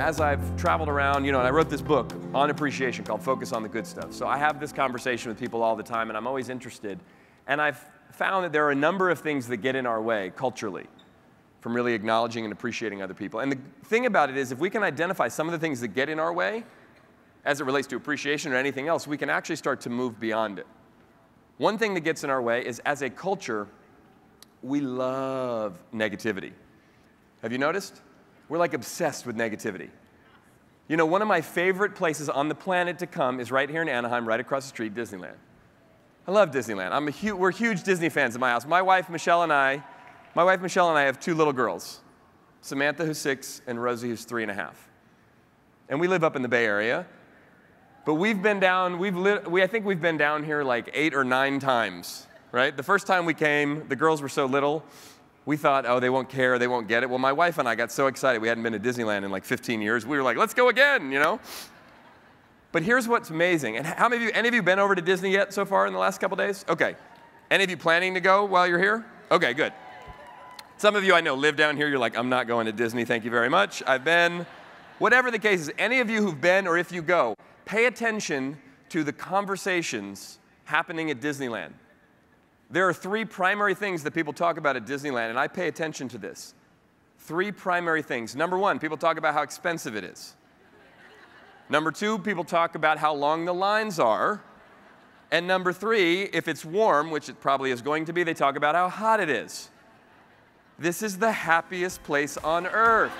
as I've traveled around, you know, and I wrote this book on appreciation called Focus on the Good Stuff. So I have this conversation with people all the time, and I'm always interested. And I've found that there are a number of things that get in our way culturally from really acknowledging and appreciating other people. And the thing about it is, if we can identify some of the things that get in our way, as it relates to appreciation or anything else, we can actually start to move beyond it. One thing that gets in our way is, as a culture, we love negativity. Have you noticed? We're like obsessed with negativity. You know, one of my favorite places on the planet to come is right here in Anaheim, right across the street, Disneyland. I love Disneyland. We're huge Disney fans in my house. My wife, Michelle, and I have two little girls, Samantha, who's 6, and Rosie, who's 3.5. And we live up in the Bay Area. But we've been down, I think we've been down here like 8 or 9 times, right? The first time we came, the girls were so little, we thought, oh, they won't care, they won't get it. Well, my wife and I got so excited. We hadn't been to Disneyland in like 15 years. We were like, let's go again, you know? But here's what's amazing. And how many of you, any of you been over to Disney yet so far in the last couple days? Okay. Any of you planning to go while you're here? Okay, good. Some of you I know live down here. You're like, I'm not going to Disney. Thank you very much. I've been. Whatever the case is, any of you who've been or if you go, pay attention to the conversations happening at Disneyland. There are 3 primary things that people talk about at Disneyland, and I pay attention to this. 3 primary things. Number 1, people talk about how expensive it is. Number 2, people talk about how long the lines are. And number 3, if it's warm, which it probably is going to be, they talk about how hot it is. This is the happiest place on earth.